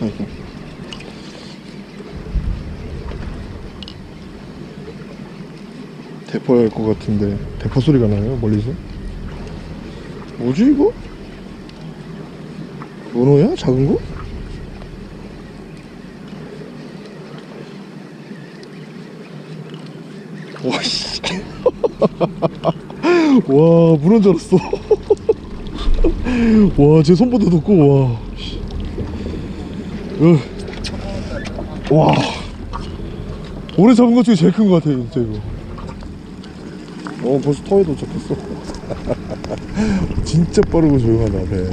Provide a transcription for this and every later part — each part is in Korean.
맛있다 이거. 대포일 것 같은데 대포 소리가 나요 멀리서. 뭐지 이거? 연어야? 작은 거? 와 씨. 와 물은 줄 알았어. 와 제 손보다 더 커. 와. 와 올해 잡은 것 중에 제일 큰 것 같아 진짜 이거. 벌써 터에 도착했어. 진짜 빠르고 조용하다. 네.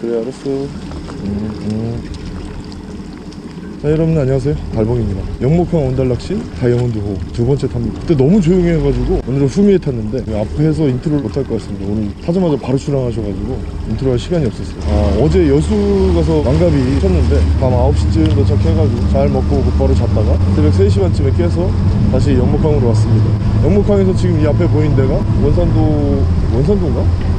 그래 알았어. 자, 여러분 안녕하세요, 달봉입니다. 영목항 온달낚시 다이아몬드호 두 번째 탑니다. 그때 너무 조용히 해가지고 오늘은 후미에 탔는데 앞에서 인트로를 못할 것 같습니다. 오늘 타자마자 바로 출항하셔가지고 인트로 할 시간이 없었어요. 어제 여수 가서 망갑이 쳤는데 밤 9시쯤 도착해가지고 잘 먹고 곧바로 잤다가 새벽 3시반쯤에 깨서 다시 영목항으로 왔습니다. 영목항에서 지금 이 앞에 보인 데가 원산도인가?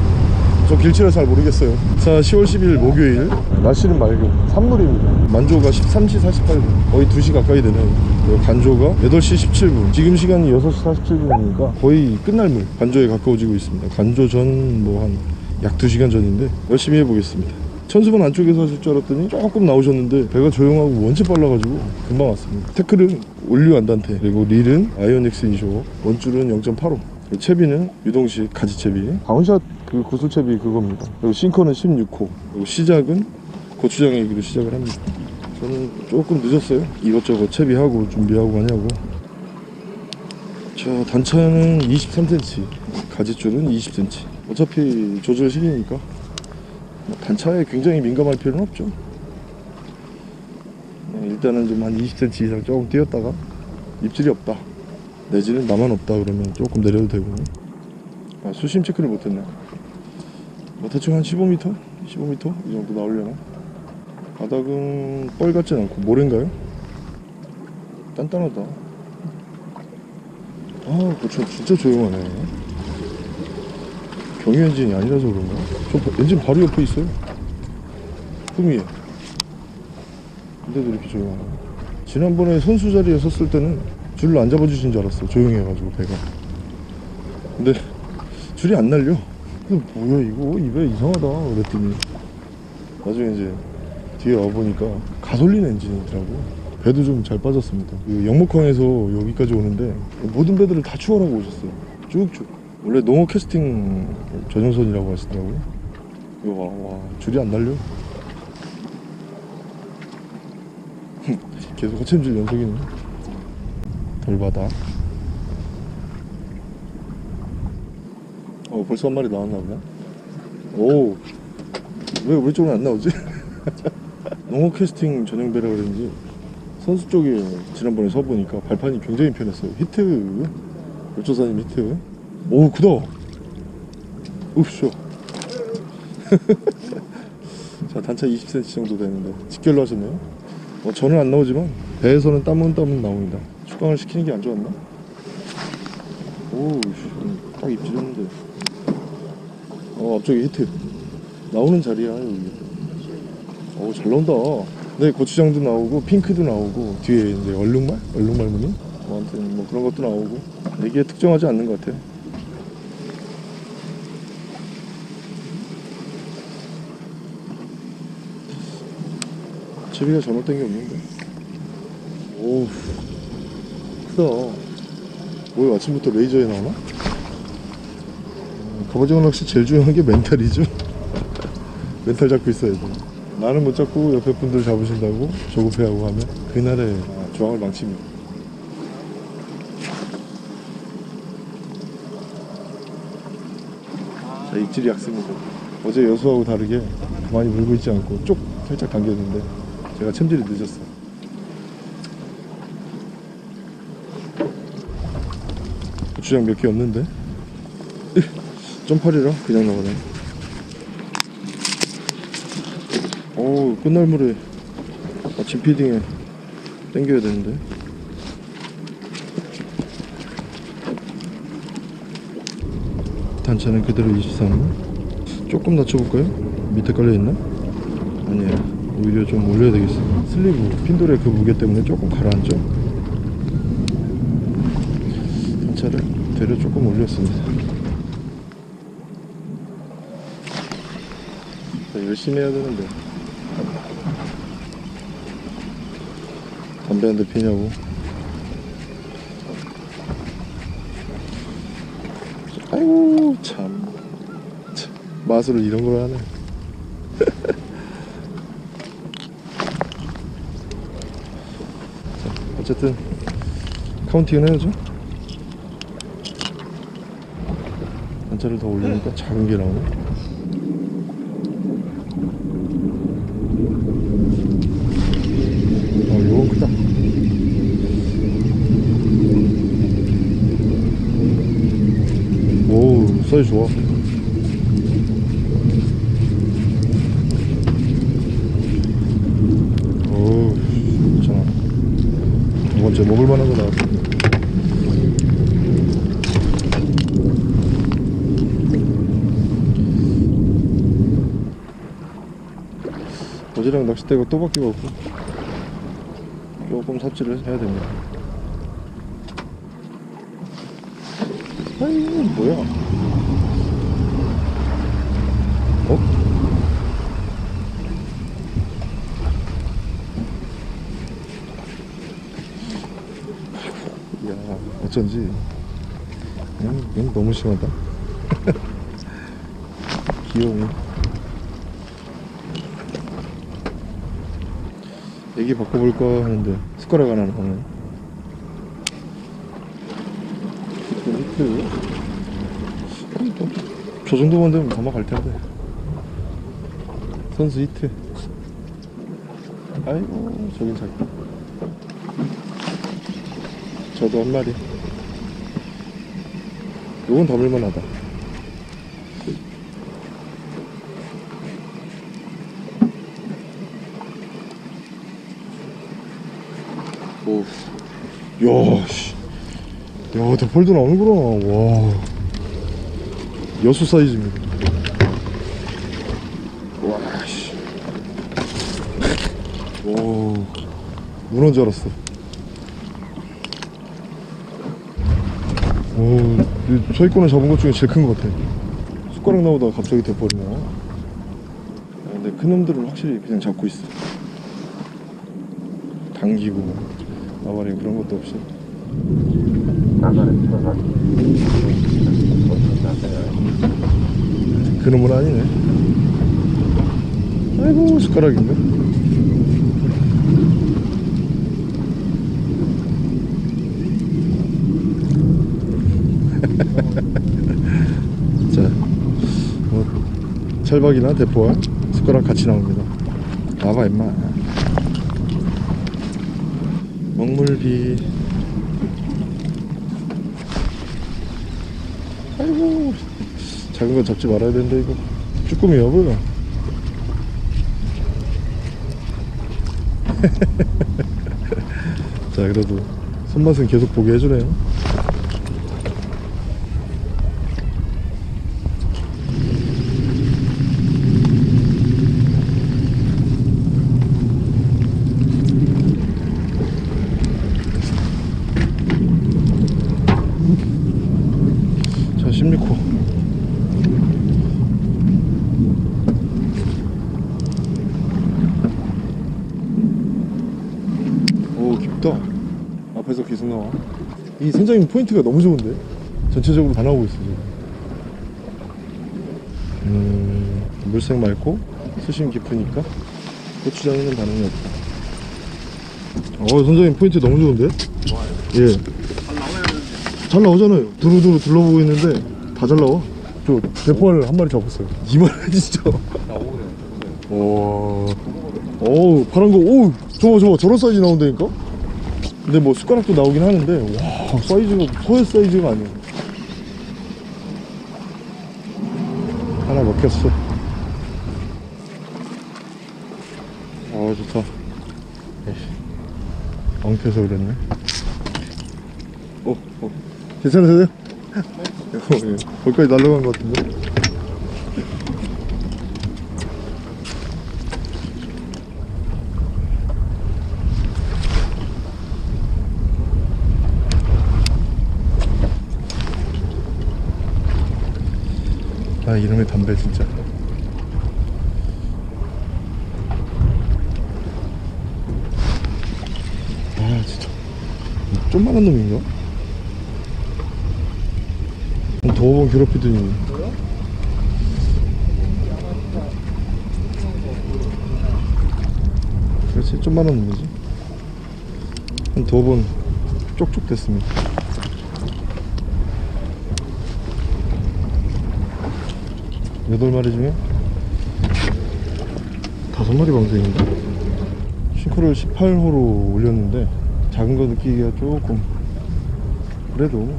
저 길치라 잘 모르겠어요. 자, 10월 10일 목요일 날씨는 맑고 산물입니다. 만조가 13시 48분 거의 2시 가까이 되네요. 그리고 간조가 8시 17분 지금 시간이 6시 47분이니까 거의 끝날 물 간조에 가까워지고 있습니다. 간조 전 뭐 한 약 2시간 전인데 열심히 해보겠습니다. 천수번 안쪽에서 하실 줄 알았더니 조금 나오셨는데 배가 조용하고 원체 빨라가지고 금방 왔습니다. 태클은 올뉴안단테 그리고 릴은 아이오닉스 인쇼어 원줄은 0.85 그리고 채비는 유동식 가지채비 다운샷 그 구슬채비 그겁니다. 그리고 싱커는 16호 그리고 시작은 고추장 얘기로 시작을 합니다. 저는 조금 늦었어요. 이것저것 채비하고 준비하고 하냐고. 자 단차는 23cm 가지줄은 20cm 어차피 조절실이니까 단차에 굉장히 민감할 필요는 없죠. 일단은 좀 한 20cm 이상 조금 띄었다가 입질이 없다 내지는 나만 없다 그러면 조금 내려도 되고. 수심 체크를 못했네. 대충 한 15m? 15m? 이 정도 나오려나? 바닥은 뻘 같진 않고 모래인가요? 단단하다. 아 고추 진짜 조용하네. 경유 엔진이 아니라서 그런가? 저 엔진 바로 옆에 있어요. 후미에 근데도 이렇게 조용하네. 지난번에 선수 자리에 섰을 때는 줄로 안 잡아주신 줄 알았어. 조용해가지고 배가. 근데 줄이 안 날려. 이거 뭐야 이거 입에 이상하다 그랬더니 나중에 이제 뒤에 와보니까 가솔린 엔진이더라고. 배도 좀 잘 빠졌습니다. 영목항에서 여기까지 오는데 모든 배들을 다 추월하고 오셨어요. 쭉쭉. 원래 농어 캐스팅 전용선이라고 하시더라고요. 이거 와 줄이 안 날려. 계속 허챔질 연속이네. 돌바닥. 벌써 한 마리 나왔나 보네. 오, 왜 우리 쪽은 안 나오지? 농어 캐스팅 전용 배라 그런지 선수 쪽에 지난번에 서 보니까 발판이 굉장히 편했어요. 히트, 요조사님 히트. 오, 크다. 우쇼. 자, 단차 20cm 정도 되는데 직결로 하셨네요. 저는 안 나오지만 배에서는 따문따문 나옵니다. 축강을 시키는 게 안 좋았나? 오, 딱 입질했는데. 앞쪽에 히트 나오는 자리야 여기. 잘 나온다. 네 고추장도 나오고 핑크도 나오고 뒤에 이제 얼룩말 무늬 아무튼 뭐 그런 것도 나오고 이게 특정하지 않는 것 같아. 채비가 잘못된 게 없는데. 오우 크다. 왜 아침부터 레이저에 나오나? 갑오징어 낚시 제일 중요한 게 멘탈이죠. 멘탈 잡고 있어야 돼. 나는 못 잡고 옆에 분들 잡으신다고 조급해하고 하면 그날의 조항을 망칩니다. 자, 입질이 약습니다. 어제 여수하고 다르게 가만히 물고 있지 않고 쪽 살짝 당겼는데 제가 챔질이 늦었어요. 고추장 몇 개 없는데? 점팔이라 그냥 나가네. 어우 끝날물에 아침 피딩에 땡겨야 되는데. 단차는 그대로 23. 조금 낮춰볼까요? 밑에 깔려있나? 아니에요. 오히려 좀 올려야 되겠어요. 슬리브 핀도래 그 무게 때문에 조금 가라앉죠. 단차를 대려 조금 올렸습니다. 자, 열심히 해야 되는데 담배 한 대 피냐고. 아이고 참 맛으로 이런 걸 하네. 자, 어쨌든 카운팅은 해야죠. 단차를 더 올리니까 작은 게 나오네. 사이즈 좋아. 어우, 괜찮아. 두 번째 먹을만한 거 나왔어. 어제랑 낚싯대가 또 바뀌고 없고 조금 삽질을 해야 됩니다. 아이, 뭐야? 어? 야, 어쩐지 얘는 너무 심하다. 귀여워. 애기 바꿔볼까 하는데 숟가락 하나 나오네. 저 정도만 되면 넘어갈 텐데. 선수 히트. 아이고 저긴 작다. 저도 한 마리. 요건 담을만 하다. 오. 야, 씨. 야, 대펄도 나오는구나. 와. 여수 사이즈입니다. 오, 문어인 줄 알았어. 오, 서있권에 잡은 것 중에 제일 큰 것 같아. 숟가락 나오다가 갑자기 돼버리나. 근데 큰 놈들은 확실히 그냥 잡고 있어. 당기고 나발이 그런 것도 없이. 그 놈은 아니네. 아이고 숟가락인데. 자, 뭐 철박이나 대포와 숟가락 같이 나옵니다. 나봐 임마. 먹물비. 아이고 작은 거 잡지 말아야 되는데 이거 쭈꾸미 여보. 자, 그래도 손맛은 계속 보게 해주네요. 앞에서 계속 나와. 이 선장님 포인트가 너무 좋은데? 전체적으로 다 나오고 있어 지금. 물색 맑고 수심 깊으니까 고추장에는 반응이 없다. 어, 선장님 포인트 너무 좋은데? 좋아요. 예. 잘 나오잖아요. 두루두루 둘러보고 있는데 다 잘 나와. 저 대포알 한 마리 잡았어요. 이 말은 진짜 나오고. 오. 어우 파란 거. 오, 저거 저거 저런 사이즈 나온다니까? 근데 뭐 숟가락도 나오긴 하는데, 와, 사이즈가, 소의 사이즈가 아니야. 하나 먹혔어. 아, 좋다. 에이씨. 엉켜서 그랬네. 어. 괜찮으세요? 거기까지 날아간 것 같은데? 이놈의 담배 진짜. 아 진짜 좀만한 놈인가? 도어봉 괴롭히더니. 그렇지, 좀만한 놈이지. 한 두 번 쪽쪽 됐습니다. 여덟 마리 중에 5마리 방생입니다. 싱크를 18호로 올렸는데 작은 거 느끼기가 조금, 그래도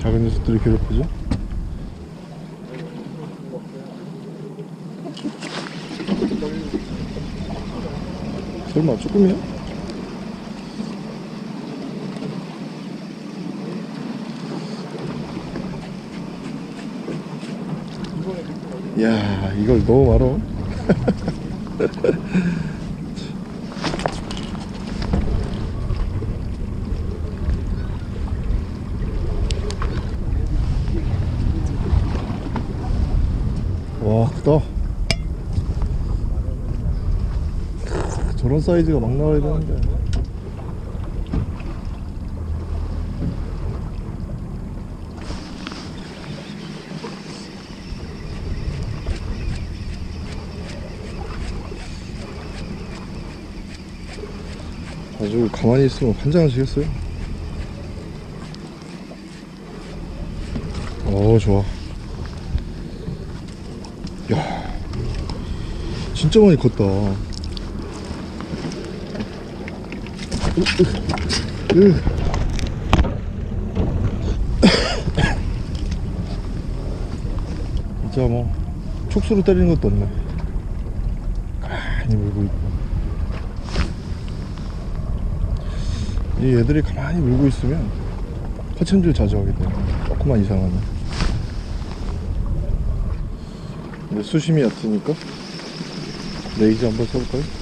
작은 녀석들이 괴롭히죠. 설마 쭈꾸미야? 이야, 이걸 너무 말어. 와, 크다. 저런 사이즈가 막 나와야 되는데. 아주 가만히 있으면 환장하시겠어요? 어, 좋아. 야, 진짜 많이 컸다. 진짜 뭐 촉수로 때리는 것도 없네. 가만히 물고 있고, 이 애들이 가만히 물고 있으면 파챔질 자주 하게 돼요. 조금만 이상하네. 근데 수심이 얕으니까 레이즈 한번 써볼까요?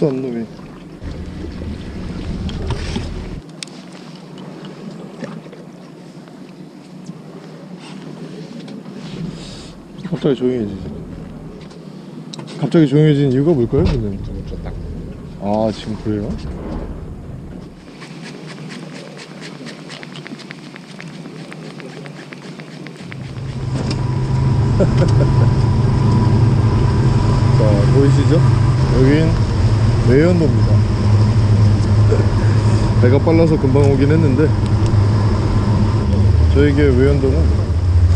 안 놈이. 갑자기 조용해지지. 갑자기 조용해진 이유가 뭘까요? 근데 아, 지금 그래요? 자, 보이시죠? 여긴 외연도입니다. 배가 빨라서 금방 오긴 했는데, 저에게 외연도는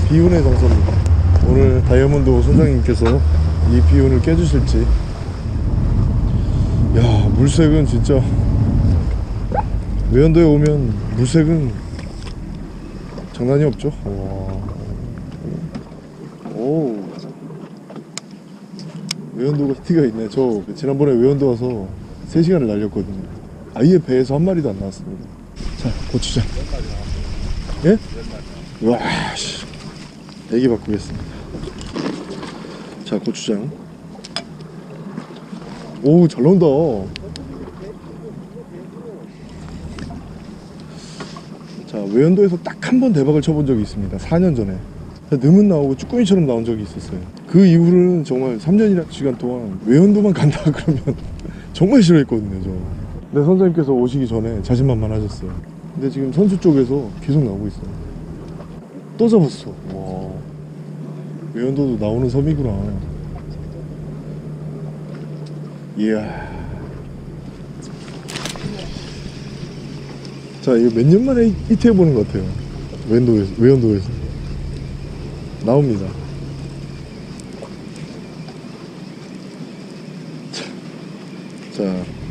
비운의 장소입니다. 오늘 다이아몬드호 선장님께서 이 비운을 깨주실지. 야, 물색은 진짜, 외연도에 오면 물색은 장난이 없죠. 와. 오, 외연도가 티가 있네. 저 지난번에 외연도 와서 3시간을 날렸거든요. 아예 배에서 한 마리도 안 나왔습니다. 자, 고추장. 예? 와, 씨. 애기 바꾸겠습니다. 자, 고추장. 오, 잘 나온다. 자, 외연도에서 딱 한 번 대박을 쳐본 적이 있습니다. 4년 전에. 늠은 나오고 쭈꾸미처럼 나온 적이 있었어요. 그 이후로는 정말 3년이라는 시간 동안 외연도만 간다 그러면 정말 싫어했거든요, 저. 근데 선생님께서 오시기 전에 자신만만하셨어요. 근데 지금 선수 쪽에서 계속 나오고 있어요. 또 잡았어. 와, 외연도도 나오는 섬이구나. 이야. 자, 이거 몇 년 만에 히트해보는 것 같아요. 외연도에서. 나옵니다. 자,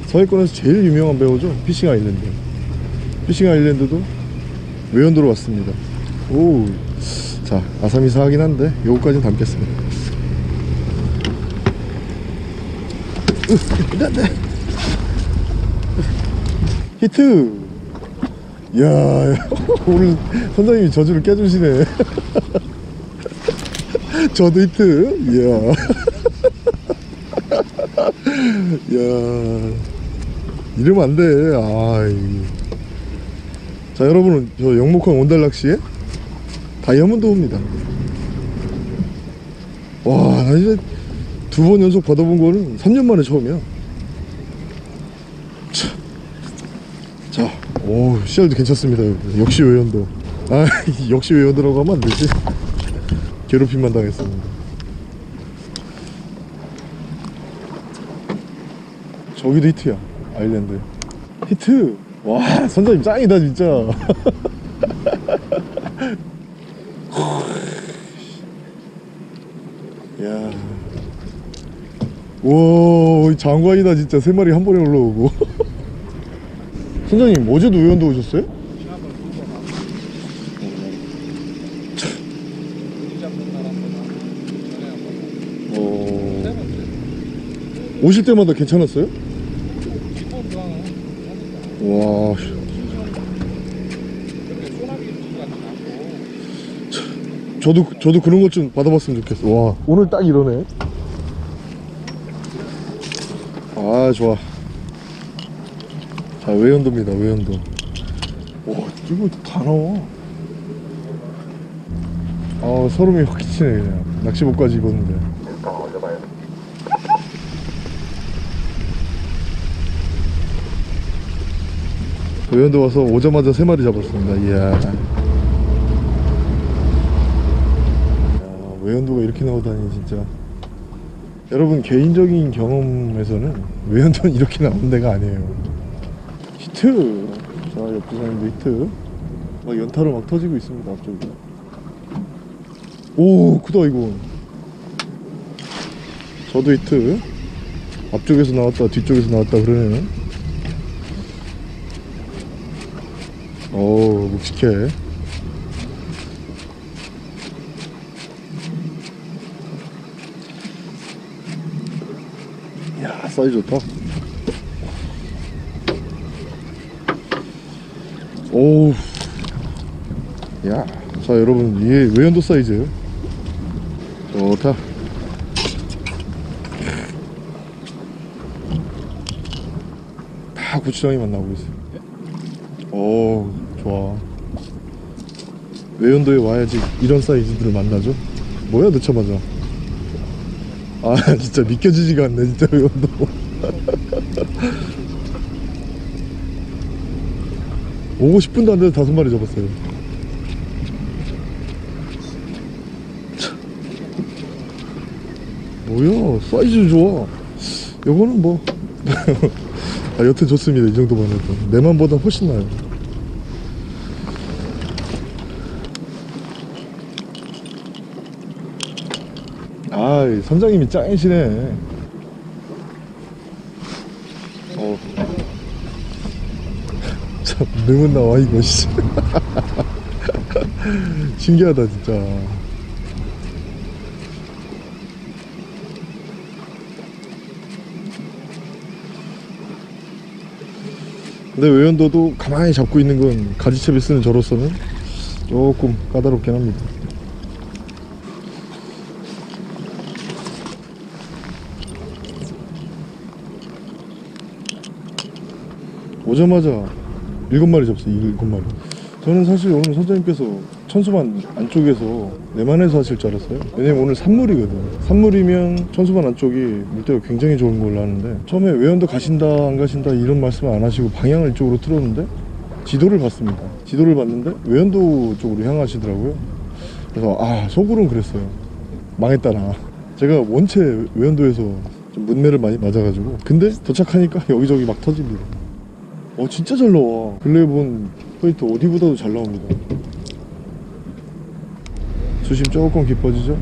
서해권에서 제일 유명한 배우죠, 피싱 아일랜드. 피싱 아일랜드도 외연도로 왔습니다. 오, 자, 아사미사하긴 한데 요거까지는 담겠습니다. 으, 히트! 이야, 오늘 선장님이 저주를 깨주시네. 저도 히트! 이야. 이야. 이러면 안 돼. 아이. 자, 여러분은 저 영목항 온달낚시에 다이아몬드호입니다. 와, 나 이제 2번 연속 받아본 거는 3년 만에 처음이야. 자, 오, 씨알도 괜찮습니다. 역시 외연도. 아, 역시 외연도라고 하면 안 되지. 괴롭힘만 당했습니다. 저기도 히트야, 아일랜드. 히트! 와, 선장님 짱이다, 진짜. 야, 우와, 장관이다, 진짜. 3마리 한 번에 올라오고. 선장님, 어제도 외연도 오셨어요? 오실 때마다 괜찮았어요? 와, 저도 그런 것 좀 받아봤으면 좋겠어. 와, 오늘 딱 이러네. 아, 좋아. 자, 외연도입니다. 외연도. 와, 이거 다 나와. 아, 소름이 확 끼치네. 그냥 낚시복까지 입었는데. 외연도 와서 오자마자 3마리 잡았습니다. 이야. 외연도가 이렇게 나오다니, 진짜. 여러분, 개인적인 경험에서는 외연도는 이렇게 나오는 데가 아니에요. 히트! 자, 옆에 사람도 히트. 막 연타로 막 터지고 있습니다, 앞쪽에. 오, 크다, 이거. 저도 히트. 앞쪽에서 나왔다, 뒤쪽에서 나왔다, 그러네요. 어우, 묵직해. 사이즈 좋다. 오우. 야. 자, 여러분, 이게 외연도 사이즈예요. 좋다. 다 고추장이만 나오고 있어요. 오, 좋아. 외연도에 와야지 이런 사이즈들을 만나죠. 뭐야, 넣자마자. 아, 진짜 믿겨지지가 않네, 진짜. 외연도. 오고 10분도 안 돼서 5마리 잡았어요. 뭐야, 사이즈 좋아. 요거는 뭐. 아, 여튼 좋습니다. 이 정도만 해도 내 맘보다 훨씬 나아요. 아이, 선장님이 짱이시네. 어. 참, 능은 나와, 이거. 신기하다, 진짜. 근데 외연도도 가만히 잡고 있는 건 가지채비 쓰는 저로서는 조금 까다롭긴 합니다. 오자마자 7마리 잡았어요. 7마리. 저는 사실 오늘 선장님께서 천수반 안쪽에서 내만해서 하실 줄 알았어요. 왜냐면 오늘 산물이거든요. 산물이면 천수반 안쪽이 물때가 굉장히 좋은 걸로 아는데, 처음에 외연도 가신다 안 가신다 이런 말씀을 안 하시고 방향을 이쪽으로 틀었는데 지도를 봤습니다. 지도를 봤는데 외연도 쪽으로 향하시더라고요. 그래서 아, 속으로는 그랬어요. 망했다, 나. 제가 원체 외연도에서 좀 문매를 많이 맞아가지고. 근데 도착하니까 여기저기 막 터집니다. 어, 진짜 잘 나와. 근래 본 포인트 어디보다도 잘 나옵니다. 수심 조금 깊어지죠?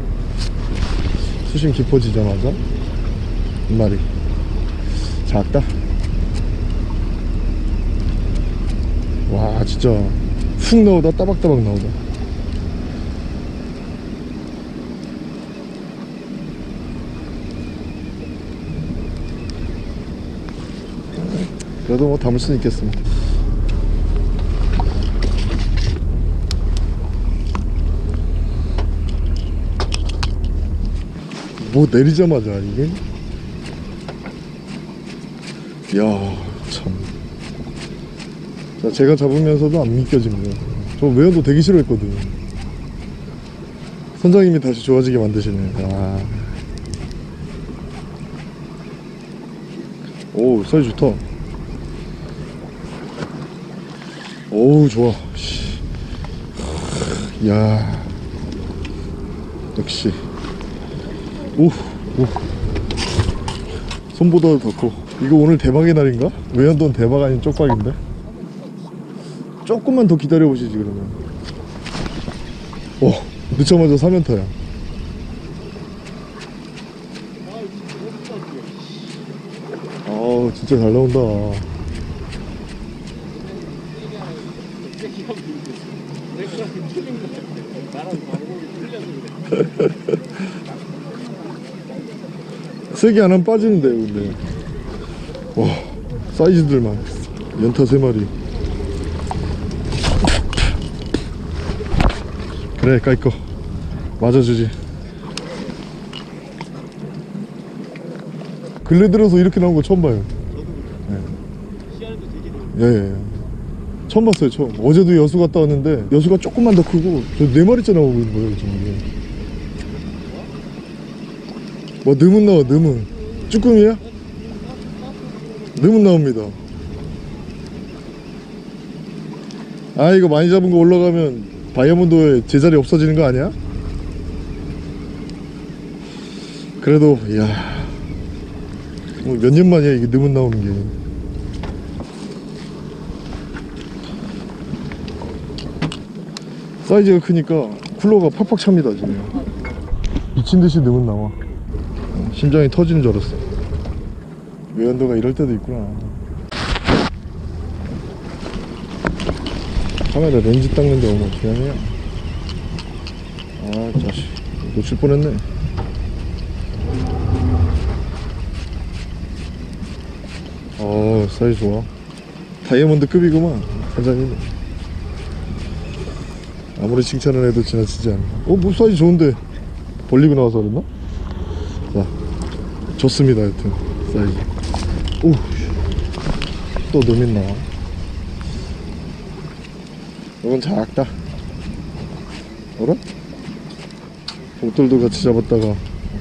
수심 깊어지자마자 2마리 작다. 와, 진짜 훅 나오다 따박따박 나오다. 그래도 뭐 담을 수는 있겠습니다. 뭐 내리자마자 이게, 이야 참. 자, 제가 잡으면서도 안 믿겨집니다. 저 외연도 되게 싫어했거든요. 선장님이 다시 좋아지게 만드시네요. 아. 오, 사이즈 좋다. 오우, 좋아. 이야, 역시. 오우, 오우. 손보다 더 커. 이거 오늘 대박의 날인가? 외연도는 대박 아닌 쪽박인데? 조금만 더 기다려보시지, 그러면. 오, 늦자마자 3연타야. 아우, 진짜 잘 나온다. 세게 안 하면 빠지는데요, 근데. 와, 사이즈들만. 연타 3마리. 그래, 까이꺼. 맞아주지. 근래 들어서 이렇게 나온 거 처음 봐요. 예. 예, 예. 처음 봤어요, 처음. 어제도 여수 갔다 왔는데, 여수가 조금만 더 크고, 저 4마리째 나오고 있는 거예요, 지금. 와, 너무 나와, 너무. 쭈꾸미야? 너무 나옵니다. 아, 이거 많이 잡은 거 올라가면 다이아몬드호에 제자리 없어지는 거 아니야? 그래도, 이야. 뭐 몇 년 만이야, 이게 너무 나오는 게. 사이즈가 크니까 쿨러가 팍팍 찹니다, 지금. 미친 듯이 너무 나와. 심장이 터지는 줄 알았어. 외연도가 이럴 때도 있구나. 카메라 렌즈 닦는데 얼마나 중요하냐. 아, 자식. 놓칠 뻔했네. 어, 사이즈 좋아. 다이아몬드 급이구만. 사장님. 아무리 칭찬을 해도 지나치지 않아. 어, 뭐 사이즈 좋은데. 벌리고 나와서 그랬나? 자, 좋습니다. 하여튼 사이즈. 오, 또 너민 나와. 이건 작다. 어라? 복돌도 같이 잡았다가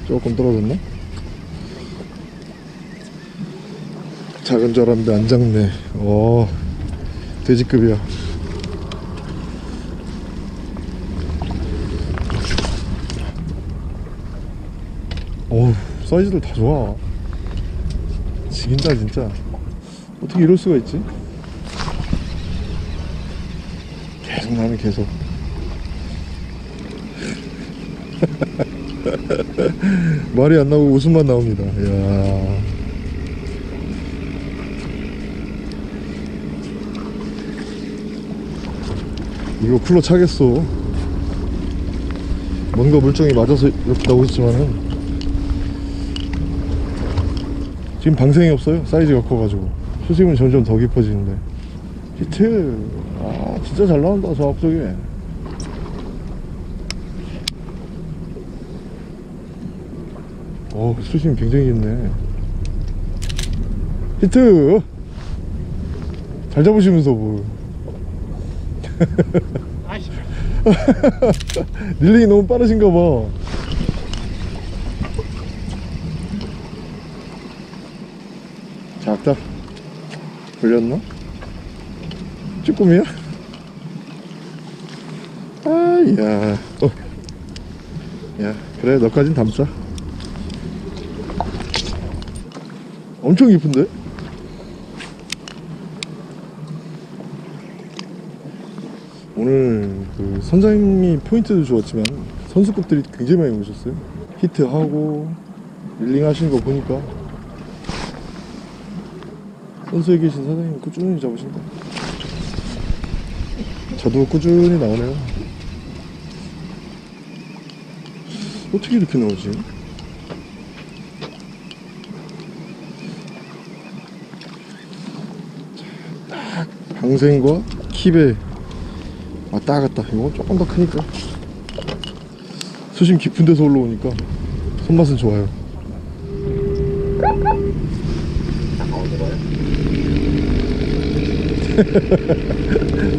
조금 떨어졌네. 작은 줄 알았는데 안 작네. 어, 돼지급이야. 어우, 사이즈들 다 좋아. 지긴다 진짜. 어떻게 이럴 수가 있지? 계속 나는 계속. 말이 안 나오고 웃음만 나옵니다. 이야. 이거 쿨러 차겠어. 뭔가 물정이 맞아서 이렇게 나오고 있지만은 지금 방생이 없어요. 사이즈가 커가지고. 수심은 점점 더 깊어지는데. 히트! 아, 진짜 잘 나온다, 저 앞쪽에. 어, 수심 굉장히 깊네. 히트! 잘 잡으시면서 뭐. 릴링이 너무 빠르신가 봐. 작다. 걸렸나? 쭈꾸미야? 아, 야. 어. 야, 그래, 너까진 담자. 엄청 깊은데? 오늘 그 선장님이 포인트도 좋았지만 선수급들이 굉장히 많이 오셨어요. 히트하고 릴링 하시는 거 보니까 선수에 계신 사장님 꾸준히 잡으신다. 저도 꾸준히 나오네요. 어떻게 이렇게 나오지? 딱 방생과 킵에 왔다 갔다. 이건 조금 더 크니까. 수심 깊은 데서 올라오니까 손맛은 좋아요.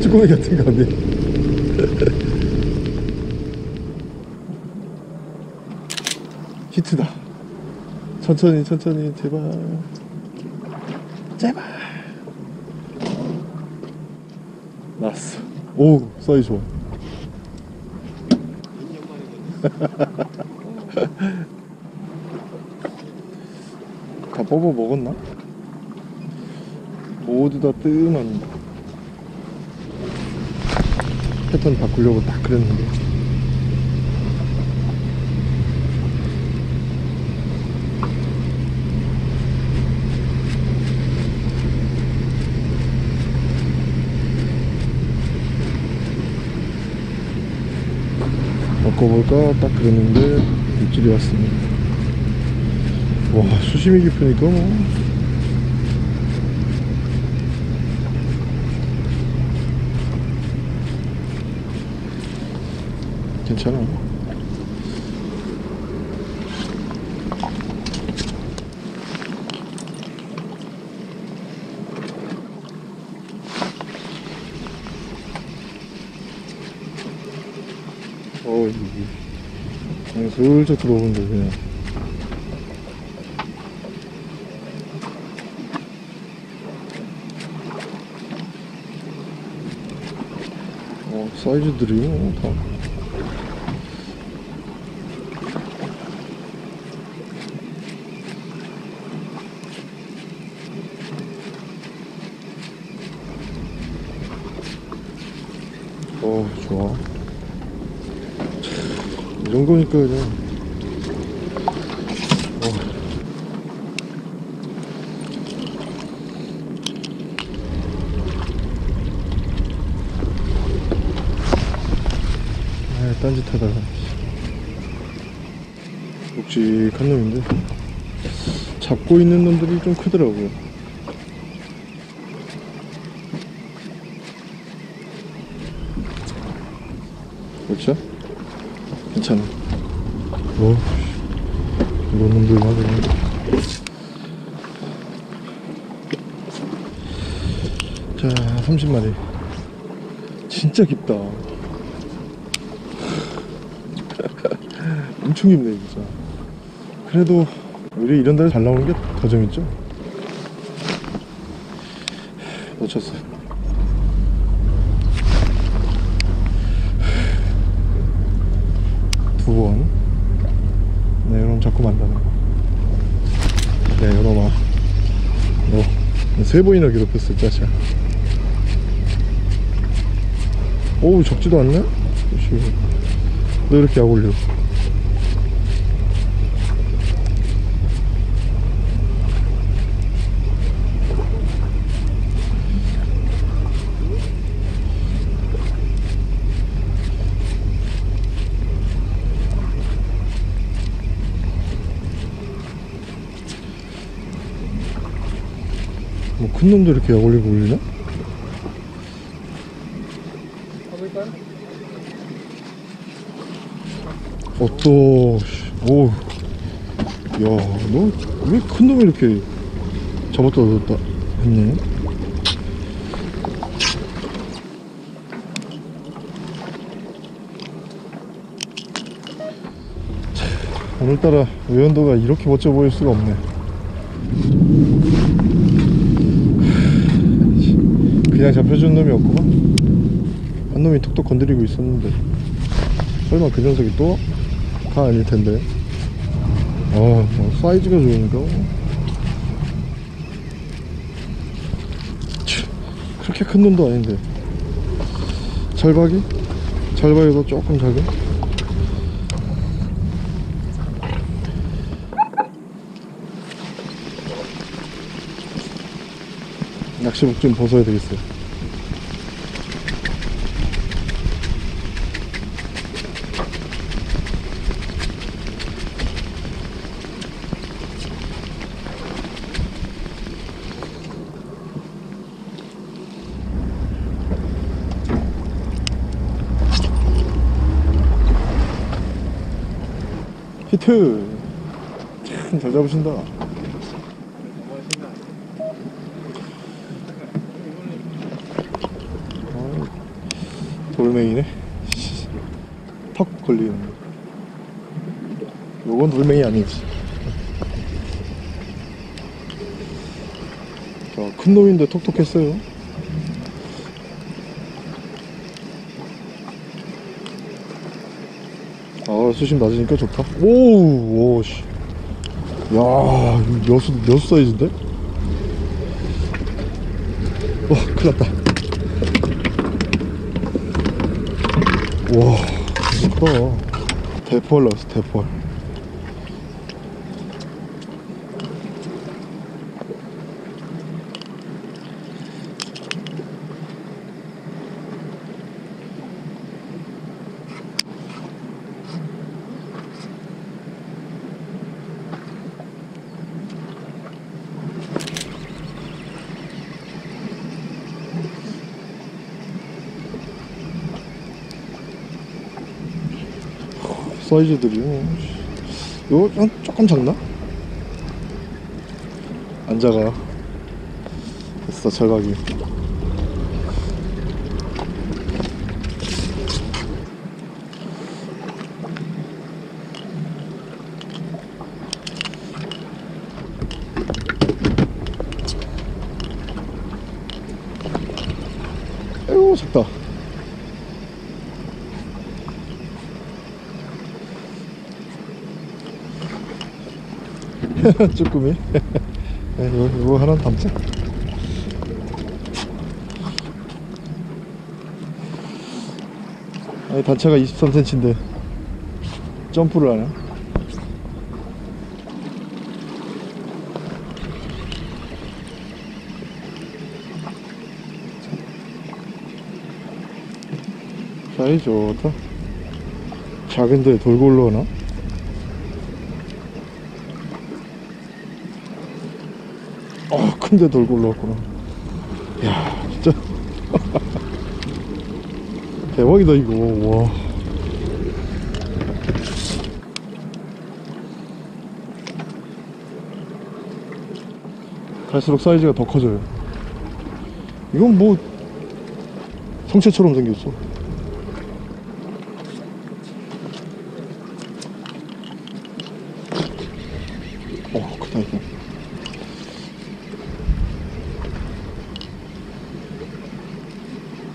쭈꾸미 같은 거 아니에요? 히트다. 천천히 천천히 제발 제발. 나이스. 오 사이 좋아. 다 뽑아 먹었나? 모두 다 뜸한 패턴 바꾸려고 딱 그랬는데. 먹어볼까 딱 그랬는데 입질이 왔습니다. 와 수심이 깊으니까 뭐 괜찮아. 그냥 슬쩍 들어오는데 그냥 사이즈들이 다 좋아. 이 정도니까 그냥 딴짓하다가 묵직한 놈인데 잡고 있는 놈들이 좀 크더라고요. 그렇죠? 괜찮아. 오, 이런 놈들 맞아. 자, 30마리. 진짜 깊다. 엄청 깊네, 진짜. 그래도, 오히려 이런 데서 잘 나오는 게 더 재밌죠? 놓쳤어. 자꾸 만나는 거. 야, 이놈아. 너, 세 번이나 괴롭혔어, 짜샤. 오우, 적지도 않네? 너 이렇게 약 올려. 뭐 큰 놈도 이렇게 약 올리고 올리냐? 가볼까요? 어떠... 오... 야... 너 왜 큰 놈이 이렇게 잡았다 얻었다 했네? 오늘따라 외연도가 이렇게 멋져 보일 수가 없네. 그냥 잡혀준 놈이 없구만. 한 놈이 톡톡 건드리고 있었는데 설마 그 녀석이 또? 다 아닐텐데. 사이즈가 좋으니까 그렇게 큰 놈도 아닌데. 절박이? 절박이도 조금 작은? 낚시복 좀 벗어야 되겠어요. 히트! 큰 잘 잡으신다. 돌멩이네. 턱 걸리는 거. 요건 돌멩이 아니지. 자, 큰 놈인데 톡톡했어요. 아, 수심 낮으니까 좋다. 오우, 오, 씨. 야, 여수 사이즈인데? 와, 큰일 났다. 와, 이거 커. 대펄 넣었어, 대펄. 사이즈들이 이거 조금 작나? 안 작아요. 됐어, 절박이. 아이고, 작다. 쭈꾸미. 이거 하나 담자. 아니, 단차가 23cm인데 점프를 하냐? 사이즈 좋다. 작은데 돌고 올라오나? 큰데 돌고 올라왔구나. 이야, 진짜. 대박이다, 이거. 와. 갈수록 사이즈가 더 커져요. 이건 뭐, 성체처럼 생겼어. 어, 크다, 이거.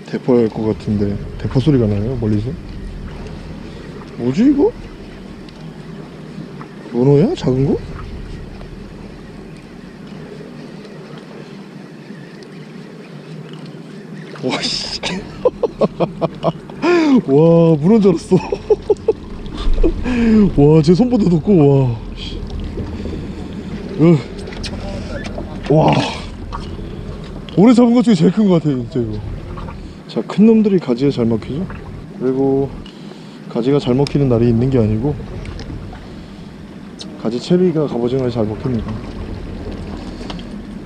대포일 것 같은데 대포 소리가 나요 멀리서. 뭐지 이거? 문어야? 작은 거? 와, 씨. 와, 문어인 줄 알았어. 와, 제 손보다 더 커. 와, 씨. 와, 올해 잡은 것 중에 제일 큰 것 같아요 진짜 이거. 자, 큰 놈들이 가지에 잘 먹히죠? 그리고 가지가 잘 먹히는 날이 있는 게 아니고 가지 체리가 갑오징어에 잘 먹힙니다.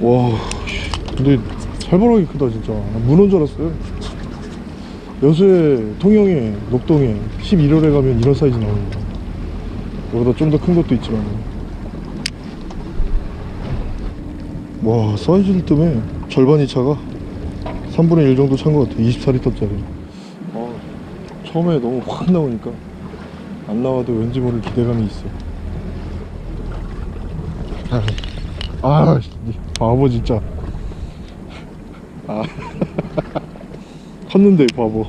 와, 근데 살벌하게 크다 진짜. 문어인 줄 알았어요. 여수에, 통영에, 녹동에 11월에 가면 이런 사이즈 나옵니다. 여기보다 좀 더 큰 것도 있지만. 와, 사이즈들 때문에 절반이 차가 3분의 1 정도 찬 것 같아요. 24리터짜리. 아, 처음에 너무 확 나오니까 안 나와도 왠지 모를 기대감이 있어. 아, 바보 진짜. 아, 컸는데 바보.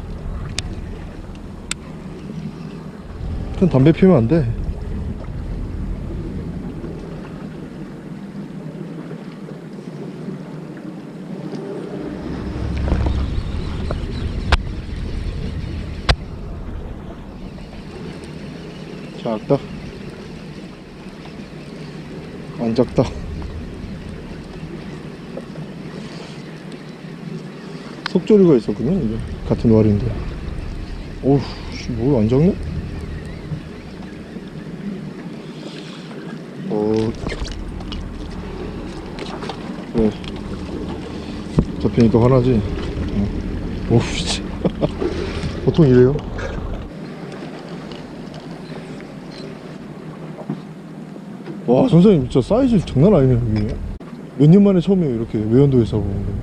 일단 담배 피우면 안 돼. 작다. 안 작다. 속조류가 있었군요. 이게 같은 월인데. 어우, 뭐 안 작네? 그래. 잡히니까 화나지. 어우, 씨. 보통 이래요. 와 선생님 진짜 사이즈 장난 아니네. 여기 몇 년 만에 처음이에요 이렇게 외연도에서 보는데.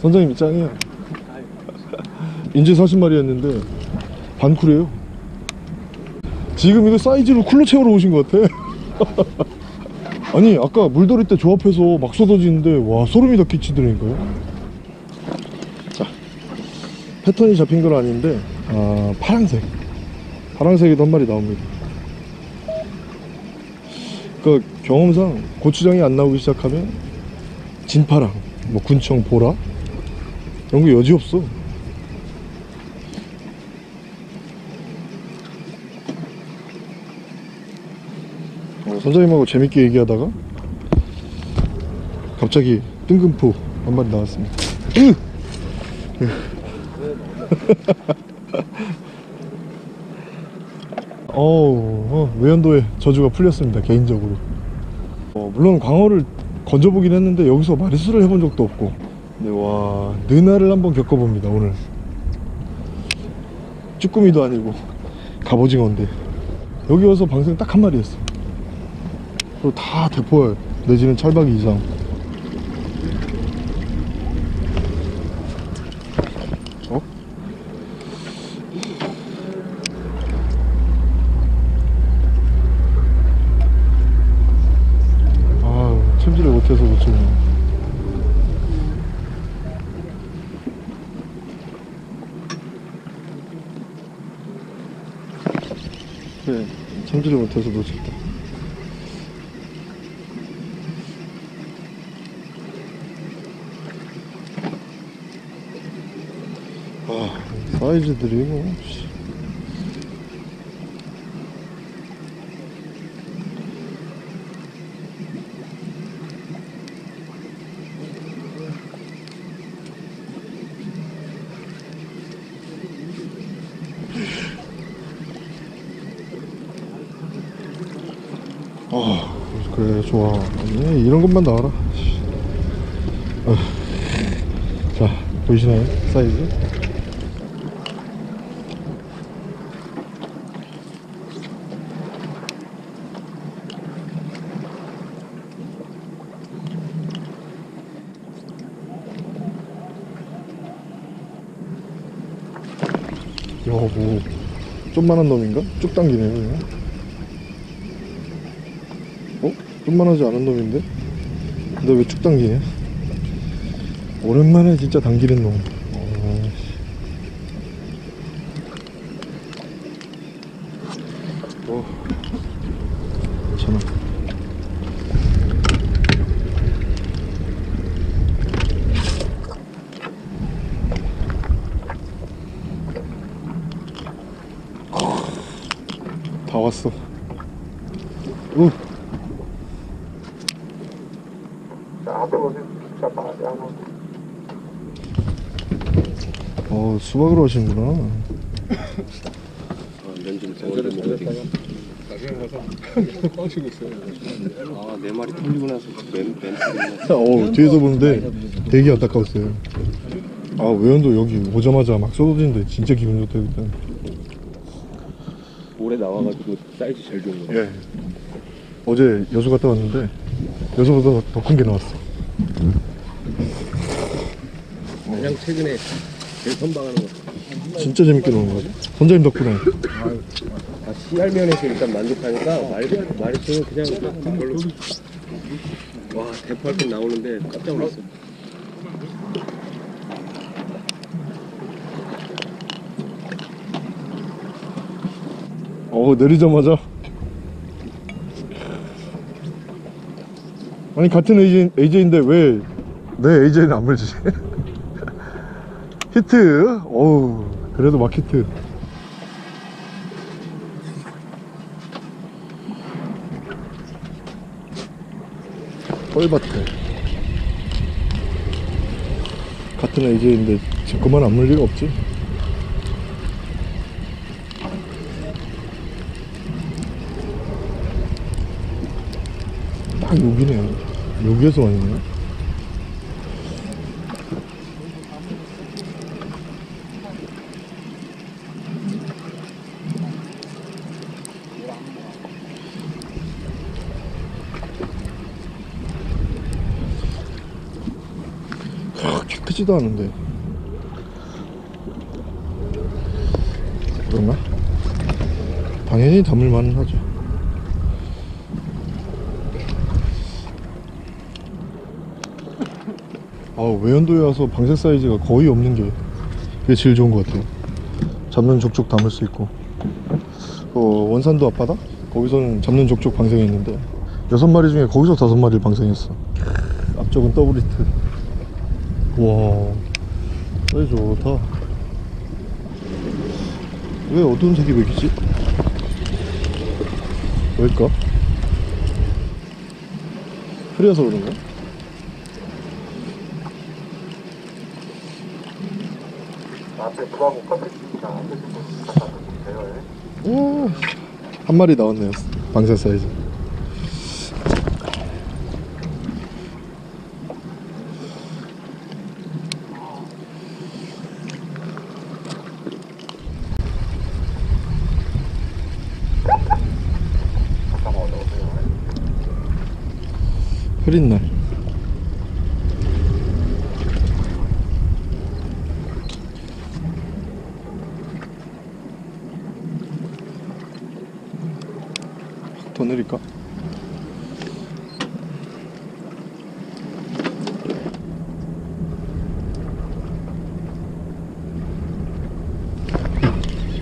선생님 짱이야. 인제 40마리였는데 반쿨이에요. 지금 이거 사이즈로 쿨로 채우러 오신 것 같아. 아니 아까 물돌이 때 저 앞에서 막 쏟아지는데 와 소름이 다 끼치더라니까요. 자 패턴이 잡힌 건 아닌데 아 파랑색에도 한 마리 나옵니다. 그러니까 경험상 고추장이 안 나오기 시작하면 진파랑 뭐 군청 보라 이런 거 여지 없어. 선장님하고 재밌게 얘기하다가 갑자기 뜬금포 한 마리 나왔습니다. 외연도의 저주가 풀렸습니다. 개인적으로 물론 광어를 건져보긴 했는데 여기서 마리수를 해본 적도 없고, 근데 와 느나를 한번 겪어봅니다. 오늘 쭈꾸미도 아니고 갑오징어인데 여기 와서 방생 딱 한 마리였어. 그리고 다 대포야 내지는 찰박이 이상. 챔질을 못해서 놓치네. 그래 챔질을 못해서 놓쳤다. 사이즈들이 뭐 그래 좋아. 이런 것만 나와라. 자 보이시나요 사이즈? 뭐 좀만한 놈인가? 쭉 당기네 그냥. 어? 좀만하지 않은 놈인데? 근데 왜 쭉 당기냐? 오랜만에 진짜 당기는 놈. 괜찮아. 다 왔어. 수박으로 하시는구나. 네 마리 털리고 나서 뒤에서 보는데 되게 안타까웠어요. 아 외연도 여기 오자마자 막 쏟아지는데 진짜 기분 좋다 일단. 올해 나와가지고 사이즈 제일 좋은 거. 예. 어제 여수 갔다 왔는데 여수보다 더 큰 게 나왔어. 그냥 최근에 제일 선방하는 거. 진짜 재밌게 노는 거지. 선장님 덕분에. 아 씨알면에서 일단 만족하니까 말이 그냥 별로. 와 대포 할 때 나오는데 깜짝 놀랐어. 내리자마자 아니 같은 AJ인데 왜 내 AJ는 안 물지? 히트! 어우 그래도 막 히트. 뻘밭에 같은 AJ인데 제 것만 안 물 리가 없지. 여기네요. 여기에서 왔네요. 같지도 않은데 그런가? 당연히 담을만은 하죠. 아, 외연도에 와서 방생 사이즈가 거의 없는 게 그게 제일 좋은 것 같아요. 잡는 족족 담을 수 있고, 원산도 앞바다? 거기서는 잡는 족족 방생했는데 6마리 중에 거기서 5마리를 방생했어. 앞쪽은 더블히트. 우와, 사이즈 좋다. 왜 어두운 색이 왜이지? 왜일까? 흐려서 그런가? 오, 한 마리 나왔네요. 방사 사이즈. 흐린 날. 더 내릴까?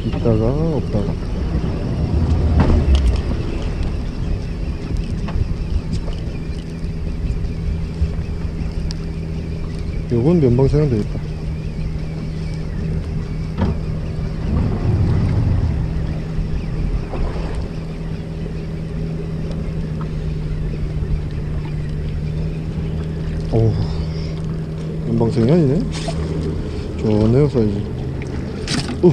있다가 없다가. 요건 면방생은 되겠다. 어우, 면방생이 아니네. 좋네요, 사이즈. 오,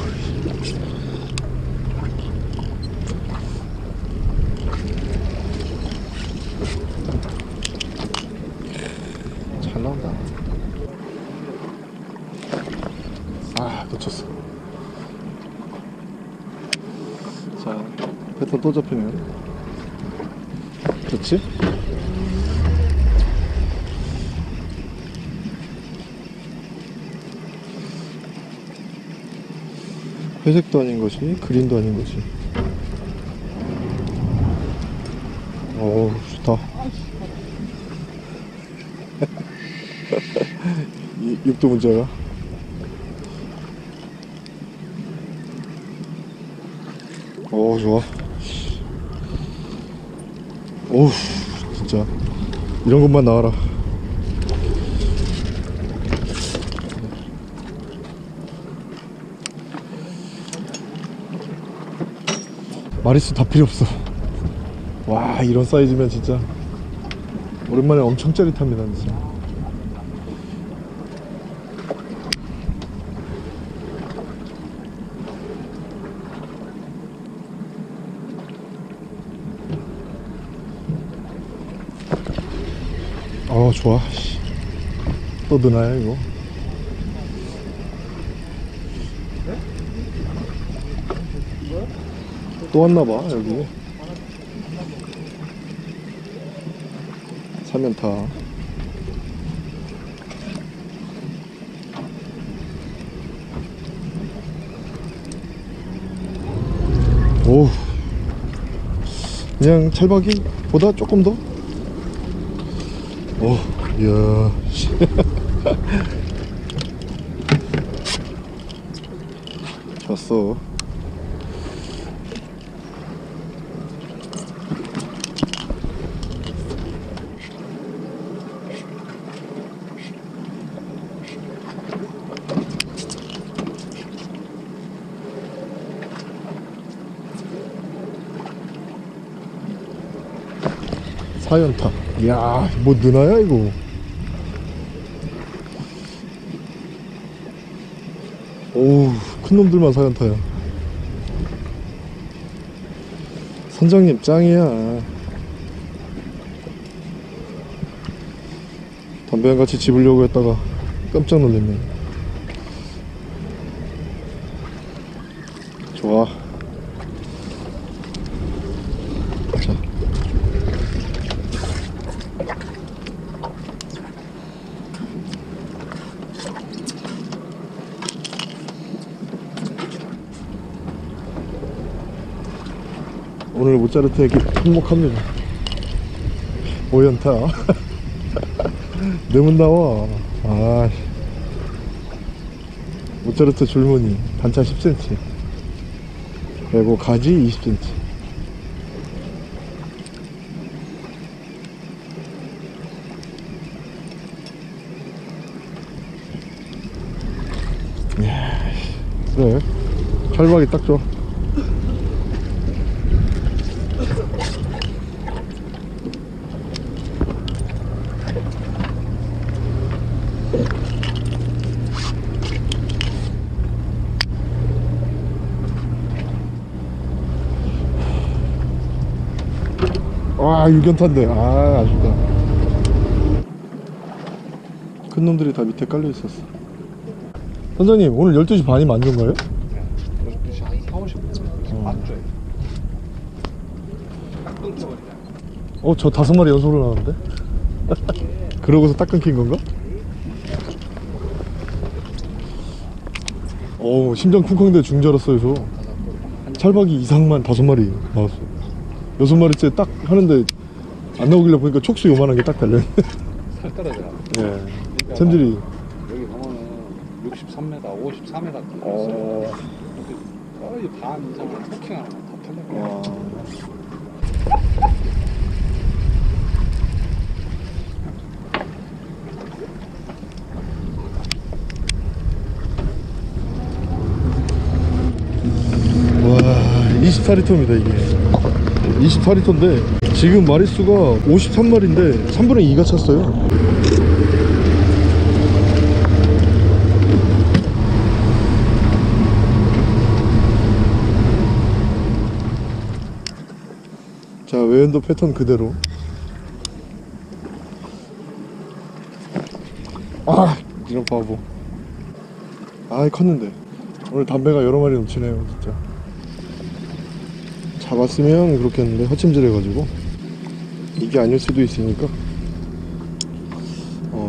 잘 나온다. 아, 놓쳤어. 자, 패턴 또 잡히네요. 좋지? 회색도 아닌 것이, 그린도 아닌 것이. 오, 좋다. 육도 문제가. 오, 좋아. 오우, 진짜. 이런 것만 나와라. 마리수 다 필요 없어. 와, 이런 사이즈면 진짜 오랜만에 엄청 짜릿합니다, 진짜. 아, 좋아. 또 드나요, 이거? 또 왔나봐. 여기 사면타. 오우, 그냥 찰박이 보다 조금 더. 오, 이야. 좋았어. 사연타. 이야, 뭐 느나야 이거. 오우, 큰놈들만 사연타야. 선장님 짱이야. 담배 한 같이 집으려고 했다가 깜짝 놀랐네. 좋아. 오늘 모차르트에게 항목합니다. 5연타. 네문 나와. 아, 모차르트 줄무늬 단차 10cm, 그리고 가지 20cm. 이야, 그래, 철박이 딱 좋아. 와, 6연탄데. 아, 아쉽다. 큰 놈들이 다 밑에 깔려 있었어. 선장님, 오늘 12시 반이 만전가요? 네, 12시 한 4, 50분 만져요. 딱 끊겨버리냐. 어, 저 5마리 연속으로 나왔는데? 그러고서 딱 끊긴 건가? 어, 심장 쿵쾅대 중자랐어요. 저 찰박이 이상만 5마리 나왔어. 6마리째 딱 하는데 안 나오길래 보니까 촉수 요만한 게 딱 달려있네. 살 떨어져요. 예. 챔질이. 여기 보면은 63m, 54m 같은 거 있어요. 거의 반 이상으로 토킹하는 거 다 털렸고요. 와, 24리터입니다, 이게. 24리터인데 지금 마리수가 53마리인데 3분의 2가 찼어요. 자, 외연도 패턴 그대로. 아, 이런 바보. 아, 컸는데. 오늘 담배가 여러 마리 넘치네요, 진짜. 잡았으면 그렇게 했는데 허침질해가지고 이게 아닐 수도 있으니까.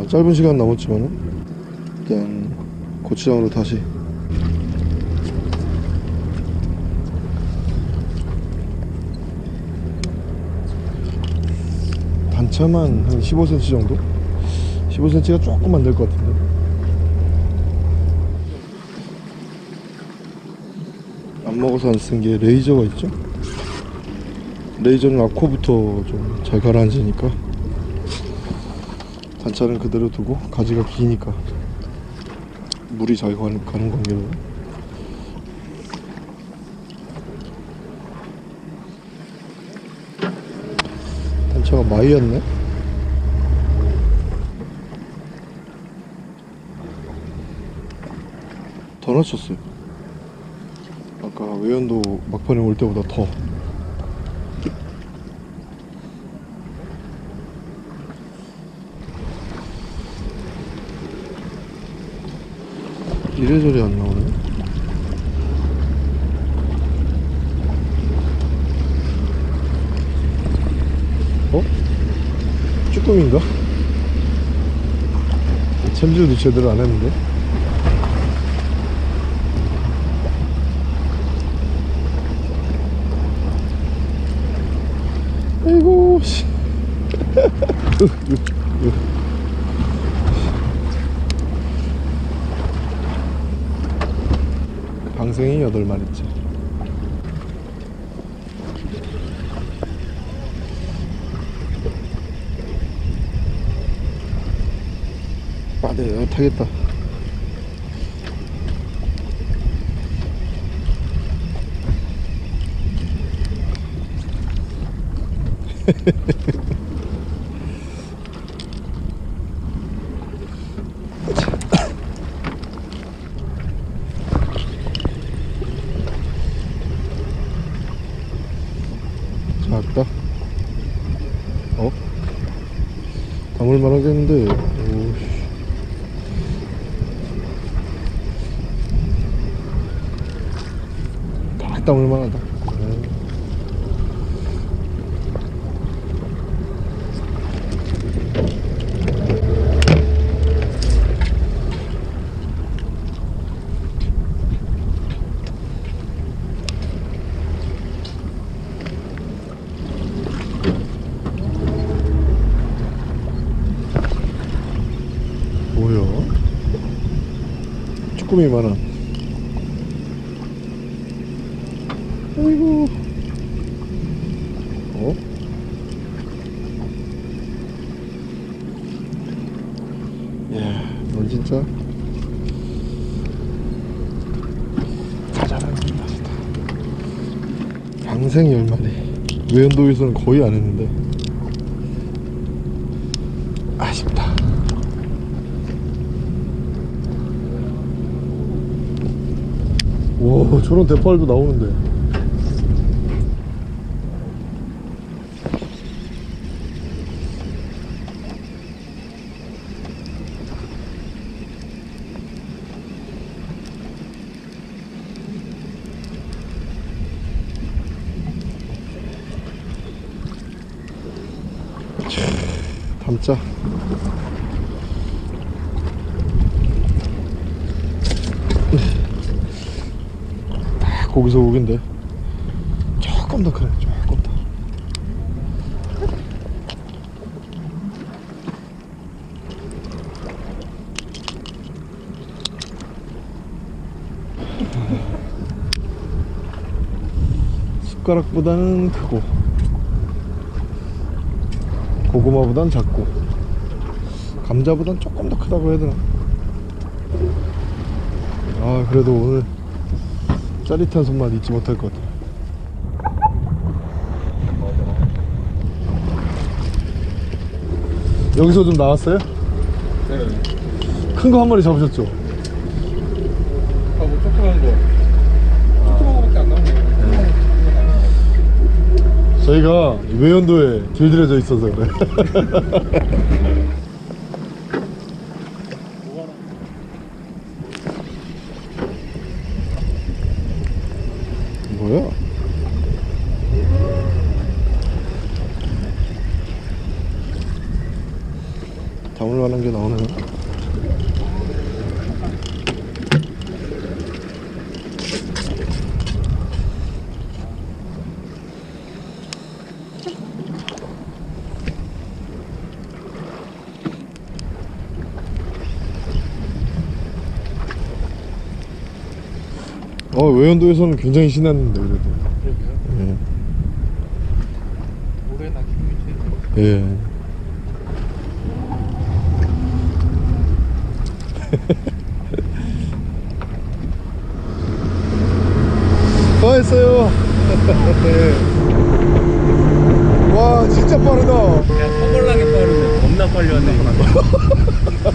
짧은 시간 남았지만은 일단 고추장으로 다시. 단차만 한 15cm 정도? 15cm가 조금 안 될 것 같은데. 안 먹어서 안 쓴 게 레이저가 있죠? 레이저는 앞코부터 좀 잘 가라앉으니까 단차는 그대로 두고 가지가 기니까 물이 잘 가는 관계로. 단차가 마이였네? 더 낮췄어요. 아까 외연도 막판에 올 때보다 더. 이래저래 안 나오네. 어? 쭈꾸미인가? 챔질도 제대로 안 했는데. 아이고, 씨. 방생이 8마리째. 빠대, 타겠다. 작다. 어? 담을만 하겠는데. 오씨. 딱 담을만 하다. 주꾸미 많아. 어이구. 어? 야, 넌 진짜 사자라는 소리 나시다. 방생 10마리. 외연도에서는 거의 안 했는데 아쉽다. 오, 저런 대팔도 나오는데. 담자. 거기서 오긴데 조금 더 크네. 조금 더. 숟가락보다는 크고 고구마보단 작고 감자보단 조금 더 크다고 해야 되나. 아, 그래도 오늘 짜릿한 손맛 잊지 못할 것 같아. 여기서 좀 나왔어요? 네. 큰 거 한 마리 잡으셨죠? 아, 뭐 조그만 거. 조그만 거밖에 안 나오네요. 저희가 외연도에 길들여져 있어서 그래. 뭐야? 다물만한 게 나오네요. 외연도에서는 굉장히 신났는데 그래도. 그러게요. 예. 올해 나 기분이 되네. 예. 했어요. 네. 와, 진짜 빠르다. 야, 허벌나게 빠르네. 겁나 빨리 왔네.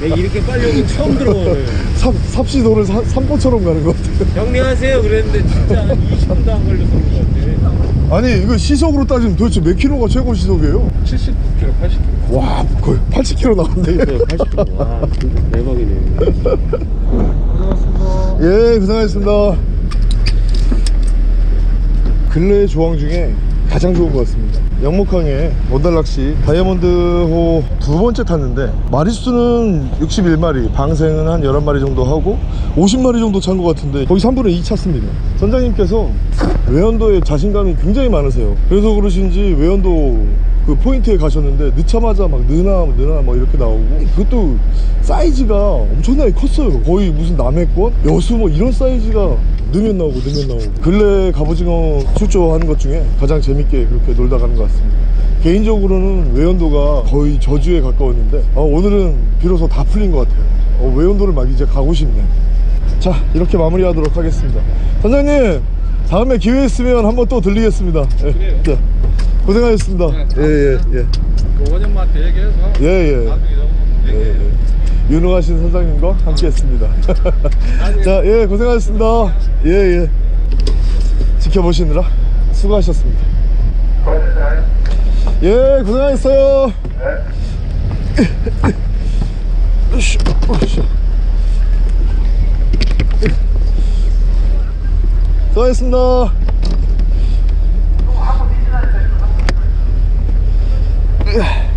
내가 이렇게 빨리 오긴 처음 들어오네. 삽시도를 산보처럼 가는 것 같아. 정리하세요 그랬는데 진짜 한 20분도 안 걸렸던 것 같아. 아니, 이거 시속으로 따지면 도대체 몇 킬로가 최고 시속이에요? 79km, 80km. 와, 거의 80km 나왔네. 80km. 와, 진짜 대박이네. 고생하셨습니다. 예, 고생하셨습니다. 근래 조항 중에 가장 좋은 것 같습니다. 영목항에 원달낚시 다이아몬드호 두 번째 탔는데 마리수는 61마리, 방생은 한 11마리 정도 하고 50마리 정도 찬 것 같은데 거의 3분의 2 찼습니다. 선장님께서 외연도에 자신감이 굉장히 많으세요. 그래서 그러신지 외연도 그 포인트에 가셨는데 늦자마자 막 느나 막 이렇게 나오고, 그것도 사이즈가 엄청나게 컸어요. 거의 무슨 남해권? 여수 뭐 이런 사이즈가 느면 나오고. 근래 갑오징어 출조하는 것 중에 가장 재밌게 그렇게 놀다 가는 것 같습니다. 개인적으로는 외연도가 거의 저주에 가까웠는데 오늘은 비로소 다 풀린 것 같아요. 외연도를 막 이제 가고 싶네. 자, 이렇게 마무리 하도록 하겠습니다. 선장님, 다음에 기회 있으면 한번 또 들리겠습니다. 예. 자, 고생하셨습니다. 예예예. 네, 예. 그 원형마트 얘기해서 예예. 예. 유능하신 선장님과 함께 했습니다. 자, 예, 고생하셨습니다. 예예. 지켜보시느라 수고하셨습니다. 예, 고생하셨어요. 수고하셨습니다. 으아.